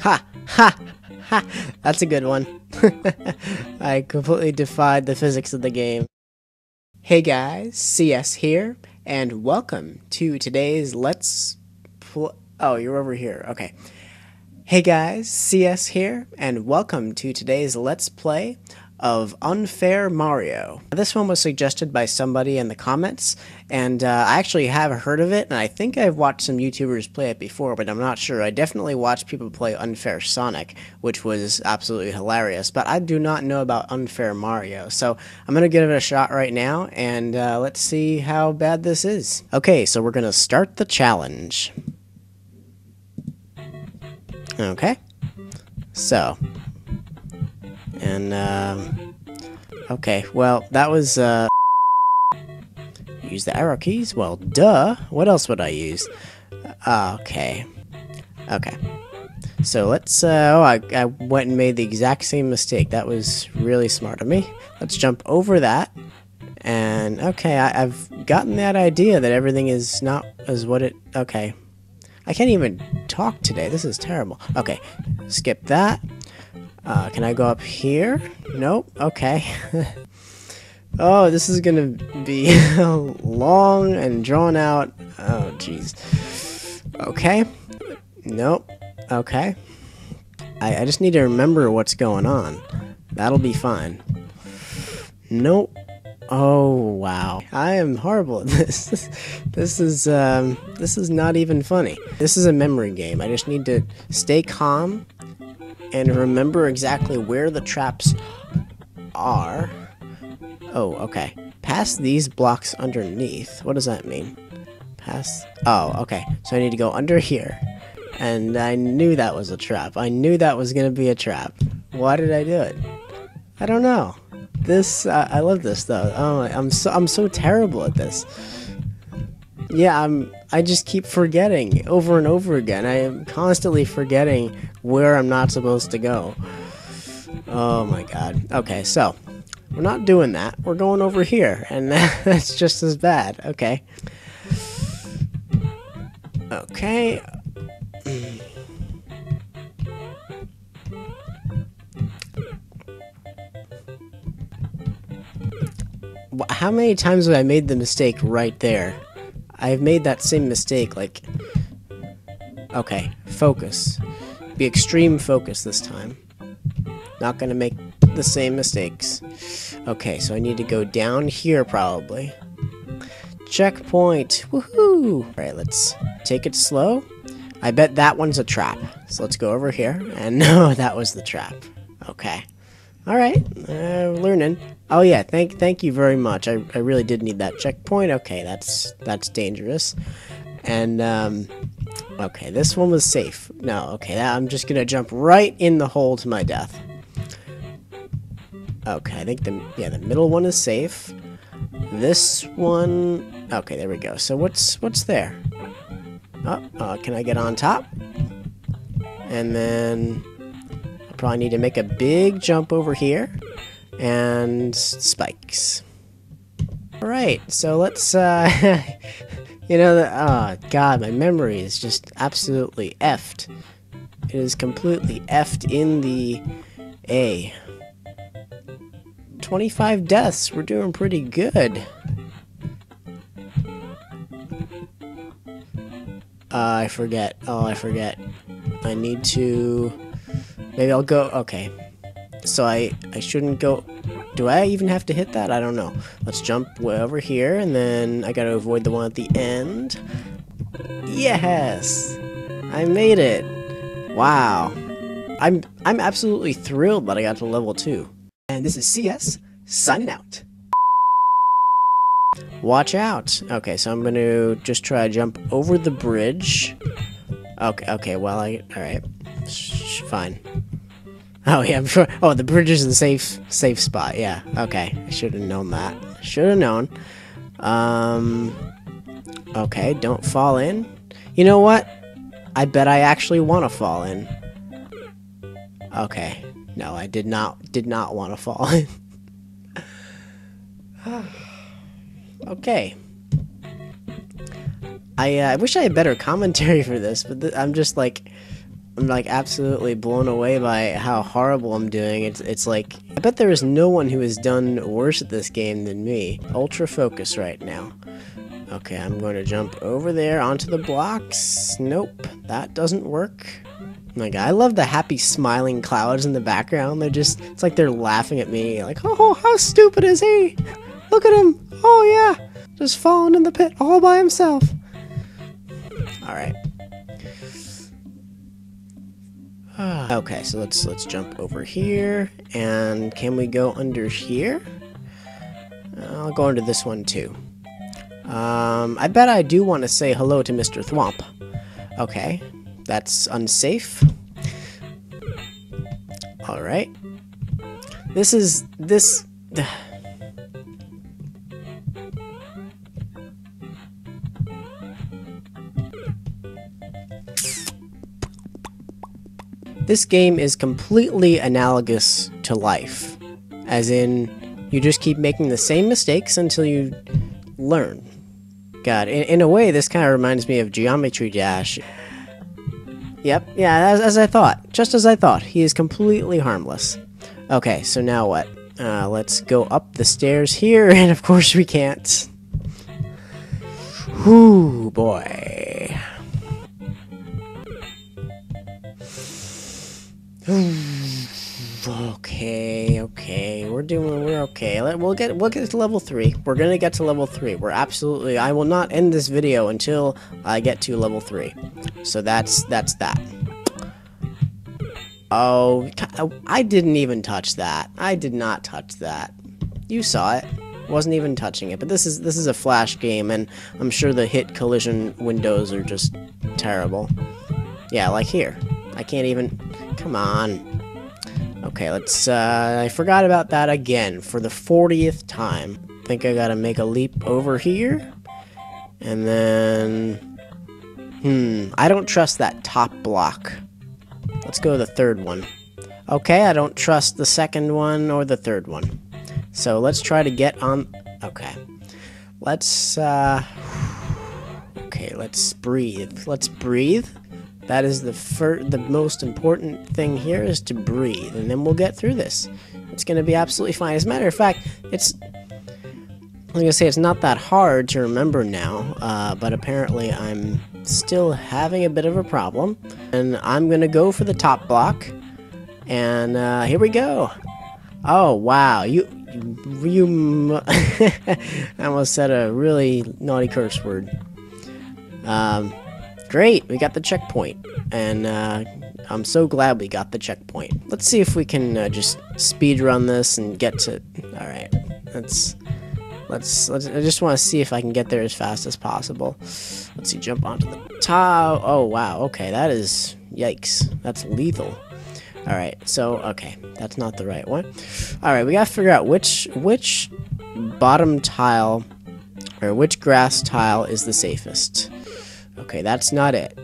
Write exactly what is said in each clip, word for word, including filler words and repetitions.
Ha! Ha! Ha! That's a good one. I completely defied the physics of the game. Hey guys, C S here, and welcome to today's Let's Play. Oh, you're over here, okay. Hey guys, C S here, and welcome to today's Let's Play of Unfair Mario. This one was suggested by somebody in the comments, and uh, I actually have heard of it, and I think I've watched some YouTubers play it before, but I'm not sure. I definitely watched people play Unfair Sonic, which was absolutely hilarious, but I do not know about Unfair Mario, so I'm gonna give it a shot right now, and uh, let's see how bad this is. Okay, so we're gonna start the challenge. Okay, so... And, um, okay, well, that was, uh, use the arrow keys? Well, duh, what else would I use? Okay, okay, so let's, uh, oh, I, I went and made the exact same mistake. That was really smart of me. Let's jump over that, and, okay, I, I've gotten that idea that everything is not as what it, okay. I can't even talk today, this is terrible. Okay, skip that. Uh, can I go up here? Nope. Okay. Oh, this is gonna be long and drawn out. Oh, jeez. Okay. Nope. Okay. I, I just need to remember what's going on. That'll be fine. Nope. Oh, wow. I am horrible at this. This is, um, this is not even funny. This is a memory game. I just need to stay calm and remember exactly where the traps are. Oh, okay. Pass these blocks underneath. What does that mean? Pass... Oh, okay. So I need to go under here. And I knew that was a trap. I knew that was gonna be a trap. Why did I do it? I don't know. This... Uh, I love this, though. Oh, I'm so, I'm so terrible at this. Yeah, I'm... I just keep forgetting over and over again. I am constantly forgetting where I'm not supposed to go. Oh my god. Okay, so we're not doing that. We're going over here, and that's just as bad. Okay. Okay. How many times have I made the mistake right there? I've made that same mistake, like... Okay, focus. Be extreme focus this time. Not gonna make the same mistakes. Okay, so I need to go down here, probably. Checkpoint! Woohoo! Alright, let's take it slow. I bet that one's a trap. So let's go over here. And no, that was the trap. Okay. Alright, uh, learning. Oh yeah, thank thank you very much. I, I really did need that checkpoint. Okay, that's that's dangerous. And, um, okay, this one was safe. No, okay, that, I'm just gonna jump right in the hole to my death. Okay, I think the, yeah, the middle one is safe. This one, okay, there we go. So what's, what's there? Oh, uh, can I get on top? And then... probably need to make a big jump over here and spikes. All right, so let's uh you know the, oh god, my memory is just absolutely effed. It is completely effed in the A. twenty-five deaths. We're doing pretty good. uh, I forget. Oh, I forget. I need to... Maybe I'll go... Okay. So I, I shouldn't go... Do I even have to hit that? I don't know. Let's jump way over here, and then I gotta avoid the one at the end. Yes! I made it! Wow. I'm, I'm absolutely thrilled that I got to level two. And this is C S, signing out. Watch out! Okay, so I'm gonna just try to jump over the bridge. Okay, okay, well I... Alright. Fine. Oh yeah, I'm sure. Oh, the bridge is the safe, safe spot. Yeah. Okay. I should have known that. Should have known. Um. Okay. Don't fall in. You know what? I bet I actually want to fall in. Okay. No, I did not. Did not want to fall in. Okay. I uh, I wish I had better commentary for this, but th I'm just like. I'm like absolutely blown away by how horrible I'm doing. It's it's like, I bet there is no one who has done worse at this game than me. Ultra focus right now. Okay, I'm going to jump over there onto the blocks. Nope, that doesn't work. Like, I love the happy smiling clouds in the background. They're just, it's like they're laughing at me. Like, oh, how stupid is he? Look at him. Oh, yeah. Just falling in the pit all by himself. Alright. Okay, so let's let's jump over here. And can we go under here? I'll go under this one, too. Um, I bet I do want to say hello to Mister Thwomp. Okay. That's unsafe. Alright. This is... this... This game is completely analogous to life. As in, you just keep making the same mistakes until you learn. God, in, in a way, this kind of reminds me of Geometry Dash. Yep, yeah, as, as I thought. Just as I thought. He is completely harmless. Okay, so now what? Uh, let's go up the stairs here, and of course we can't. Whoo, boy. Okay, okay, we're doing, we're okay. We'll get, we'll get to level three. We're gonna get to level three. We're absolutely, I will not end this video until I get to level three. So that's, that's that. Oh, I didn't even touch that. I did not touch that. You saw it. Wasn't even touching it. But this is, this is a flash game, and I'm sure the hit collision windows are just terrible. Yeah, like here. I can't even... Come on. Okay, let's, uh, I forgot about that again for the fortieth time. I think I gotta make a leap over here. And then... Hmm, I don't trust that top block. Let's go to the third one. Okay, I don't trust the second one or the third one. So let's try to get on... Okay. Let's, uh... Okay, let's breathe. Let's breathe. That is the fir the most important thing here is to breathe, and then we'll get through this. It's going to be absolutely fine. As a matter of fact, it's... I was going to say, it's not that hard to remember now, uh, but apparently I'm still having a bit of a problem. And I'm going to go for the top block, and uh, here we go. Oh, wow. You... you m I almost said a really naughty curse word. Um... Great, we got the checkpoint, and uh, I'm so glad we got the checkpoint. Let's see if we can uh, just speedrun this and get to... Alright, let's, let's... let's. I just want to see if I can get there as fast as possible. Let's see, jump onto the top... Oh, wow, okay, that is... Yikes, that's lethal. Alright, so, okay, that's not the right one. Alright, we gotta figure out which which bottom tile, or which grass tile is the safest. Okay, that's not it.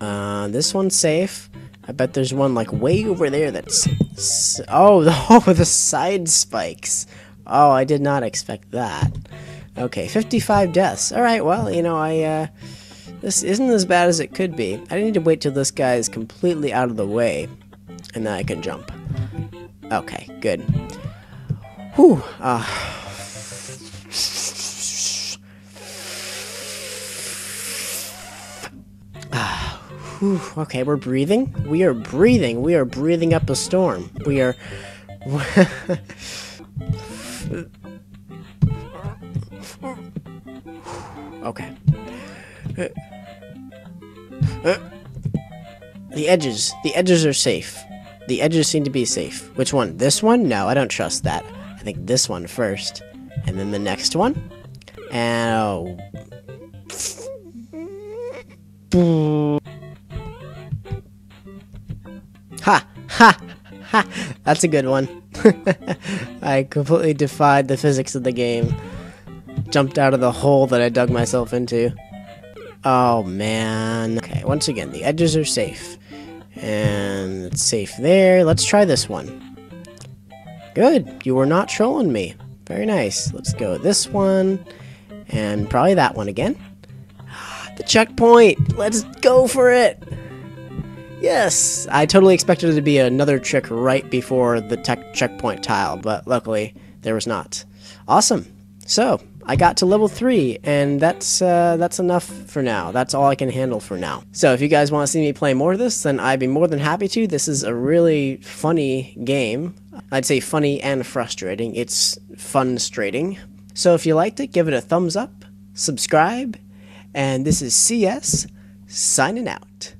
Uh, this one's safe. I bet there's one, like, way over there that's... S oh, the, oh, the side spikes. Oh, I did not expect that. Okay, fifty-five deaths. Alright, well, you know, I, uh... this isn't as bad as it could be. I need to wait till this guy is completely out of the way, and then I can jump. Okay, good. Whew, ah... Uh, Whew, okay, we're breathing. We are breathing. We are breathing up a storm. We are... okay. The edges. The edges are safe. The edges seem to be safe. Which one? This one? No, I don't trust that. I think this one first. And then the next one. And... Oh. Boom. Ha! Ha! Ha! That's a good one. I completely defied the physics of the game. Jumped out of the hole that I dug myself into. Oh, man. Okay, once again, the edges are safe. And it's safe there. Let's try this one. Good. You were not trolling me. Very nice. Let's go this one. And probably that one again. The checkpoint! Let's go for it! Yes! I totally expected it to be another trick right before the tech checkpoint tile, but luckily there was not. Awesome! So, I got to level three, and that's uh, that's enough for now. That's all I can handle for now. So if you guys want to see me play more of this, then I'd be more than happy to. This is a really funny game. I'd say funny and frustrating. It's fun-strating. So if you liked it, give it a thumbs up, subscribe, and this is C S, signing out.